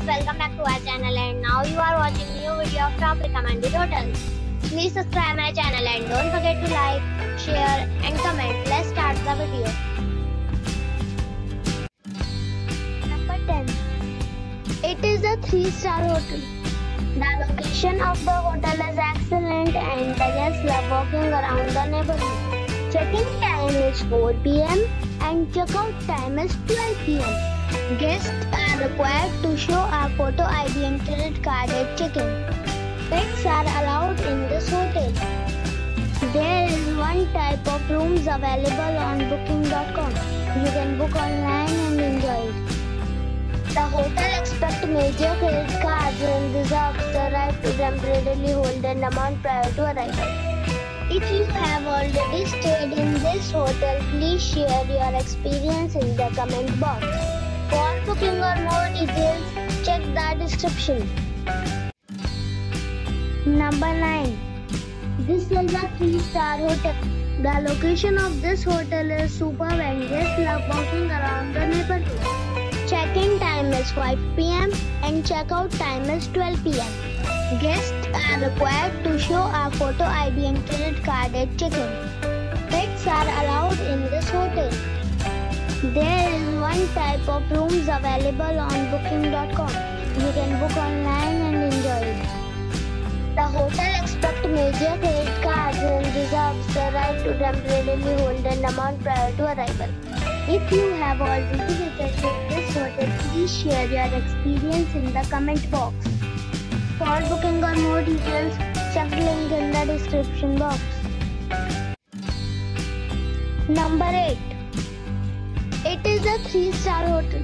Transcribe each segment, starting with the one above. viewers, welcome back to our channel, and now you are watching new video of top recommended hotels. Please subscribe my channel and don't forget to like, share and comment. Let's start the video. Number 10. It is a 3-star hotel. The location of the hotel is excellent and the guests love walking around the neighborhood. Check-in time is 4 p.m. and check-out time is 12 p.m. Guests are required to show a photo ID and credit card at check-in. Pets are allowed in this hotel. There is one type of rooms available on booking.com. You can book online and enjoy it. The hotel accepts major credit cards and reserves the right to temporarily hold an amount prior to arrival. If you have already stayed in this hotel, please share your experience in the comment box. For booking or more details, check the description. Number 9. This is a 3-star hotel. The location of this hotel is superb and guests love walking around the neighborhood. Check-in time is 5 p.m. and check-out time is 12 p.m. Guests are required to show a photo ID and credit card at check-in. Pets are allowed in this hotel. There is one type of rooms available on booking.com. You can book online and enjoy it. The hotel accepts major credit cards and reserves the right to temporarily hold an amount prior to arrival. If you have already visited this hotel, please share your experience in the comment box. For booking or more details, check the link in the description box. Number 8. It is a 3-star hotel.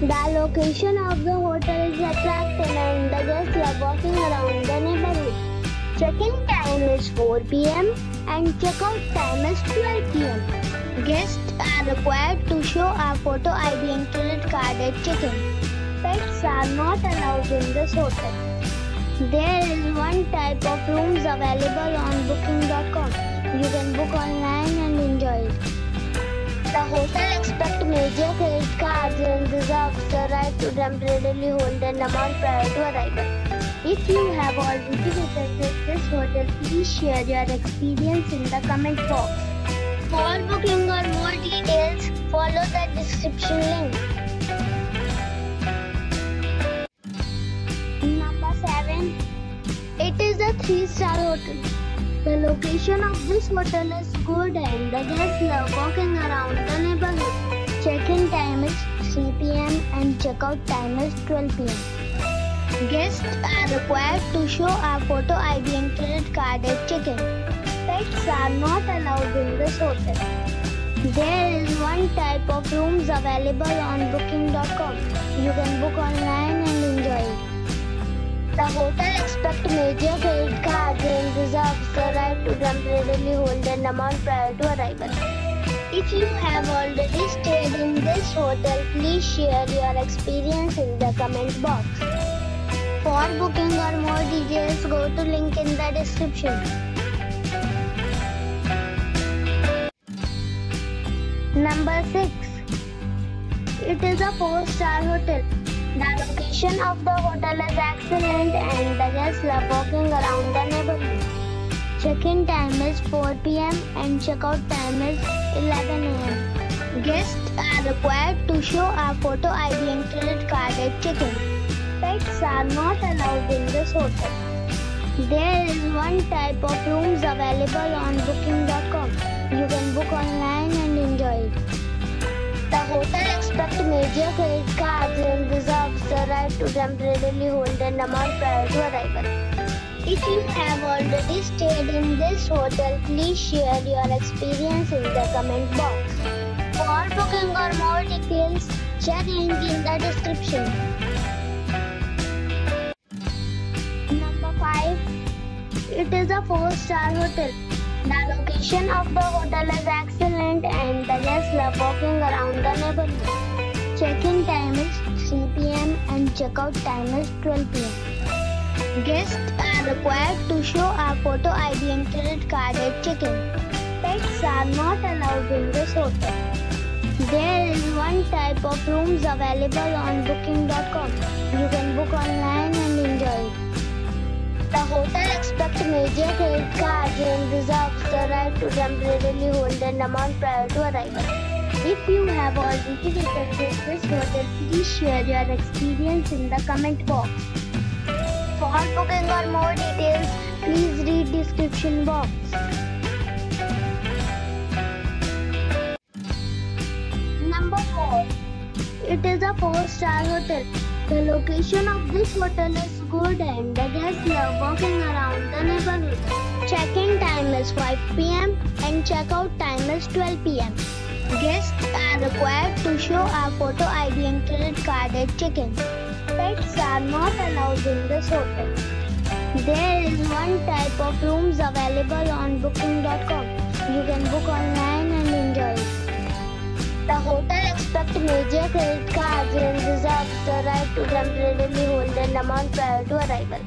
The location of the hotel is attractive and the guests love walking around the neighborhood. Check-in time is 4 p.m. and check-out time is 12 p.m. Guests are required to show a photo ID and credit card at check-in. Pets are not allowed in this hotel. There is one type of rooms available on booking.com. You can book online and enjoy it. The hotel accepts major credit cards and reserves the right to temporarily hold an amount prior to arrival. If you have already visited this hotel, please share your experience in the comment box. For booking or more details, follow the description link. Number 7. It is a 3-star hotel. The location of this hotel is good and the guests love walking around the neighborhood. Check-in time is 3 p.m. and check-out time is 12 p.m. Guests are required to show a photo ID and credit card at check-in. Pets are not allowed in this hotel. There is one type of rooms available on booking.com. You can book online and enjoy it. The hotel accepts major credit cards and reserves the right to temporarily hold an amount prior to arrival. If you have already stayed in this hotel, please share your experience in the comment box. For booking or more details, go to link in the description. Number 6. It is a 4-star hotel. The location of the hotel is excellent and the guests love walking around the neighborhood. Check-in time is 4 p.m. and check-out time is 11 a.m. Guests are required to show a photo ID and credit card at check-in. Pets are not allowed in this hotel. There is one type of rooms available on booking.com. You can book online and enjoy it. The hotel accepts major credit cards and reserves the right to temporarily hold an amount prior to arrival. If you have already stayed in this hotel, please share your experience in the comment box. For booking or more details, check link in the description. Number 5. It is a 4-star hotel. The location of the hotel is excellent and the guests love walking around the neighborhood. Check-in time is 3 p.m. and check-out time is 12 p.m. Guests are required to show a photo ID and credit card at check-in. Pets are not allowed in this hotel. There is one type of rooms available on booking.com. You can book online and enjoy it. The hotel accepts major credit cards and reserves the right to temporarily hold an amount prior to arrival. If you have already visited this hotel, please share your experience in the comment box. For booking or more details, please read description box. Number 4. It is a 4-star hotel. The location of this hotel is good and the guests love walking around the neighborhood. Check-in time is 5 p.m. and check-out time is 12 p.m. Guests are required to show a photo ID and credit card at check-in. Pets are not allowed in this hotel. There is one type of rooms available on booking.com. You can book online and enjoy it. The hotel accepts major credit cards and reserves the right to temporarily hold an amount prior to arrival.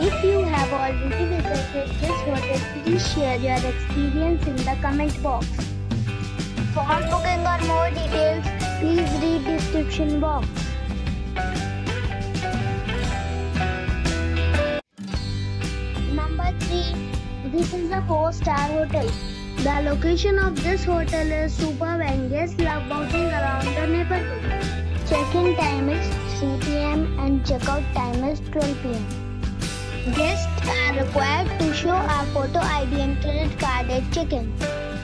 If you have already visited this hotel, please share your experience in the comment box. For booking or more details, please read description box. Number 3. This is a 4-star hotel. The location of this hotel is superb and guests love walking around the neighborhood. Check-in time is 3 p.m. and check-out time is 12 p.m. Guests are required to show a photo ID and credit card at check-in.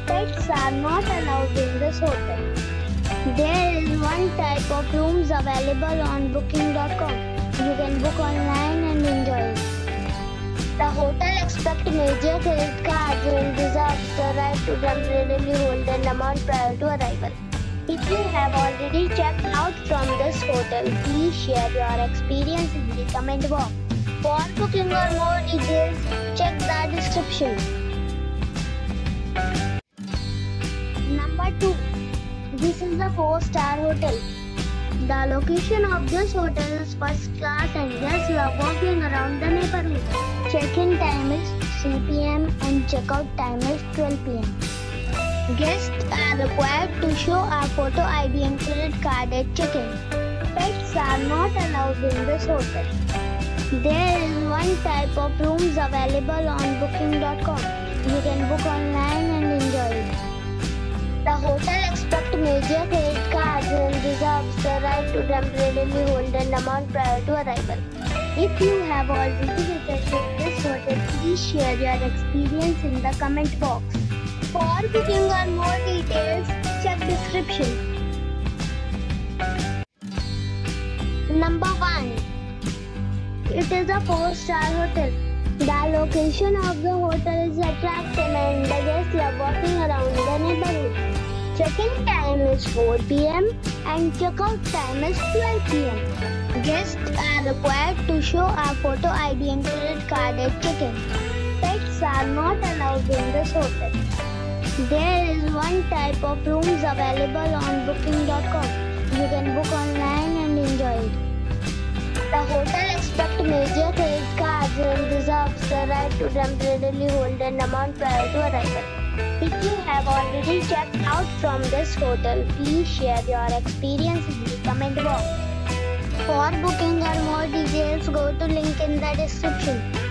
Pets are not allowed in this hotel. There is one type of rooms available on booking.com. You can book online and enjoy it. The hotel accepts major credit cards and reserves the right to temporarily hold an amount prior to arrival. If you have already checked out from this hotel, please share your experience in the comment box. For booking or more details, check the description. Number 2. This is a 4-star hotel. The location of this hotel is first class and guests love walking around the neighborhood. Check-in time is 3 p.m. and check-out time is 12 p.m. Guests are required to show a photo ID and credit card at check-in. Pets are not allowed in this hotel. There is one type of rooms available on booking.com. You can book online and enjoy it. The hotel accepts major credit cards and reserves the right to temporarily hold an amount prior to arrival. If you have already visited this hotel, please share your experience in the comment box. For booking or more details, check description. Number 1. It is a 4-star hotel. The location of the hotel is attractive and the guests love walking around the neighborhood. Check-in time is 4 p.m. and check-out time is 12 p.m. Guests are required to show a photo ID and credit card at check-in. Pets are not allowed in this hotel. There is one type of rooms available on booking.com. You can book online and enjoy it. The hotel accepts major credit cards and reserves the right to temporarily hold an amount prior to arrival. If you have already checked out from this hotel, please share your experience in the comment box. For booking or more details, go to link in the description.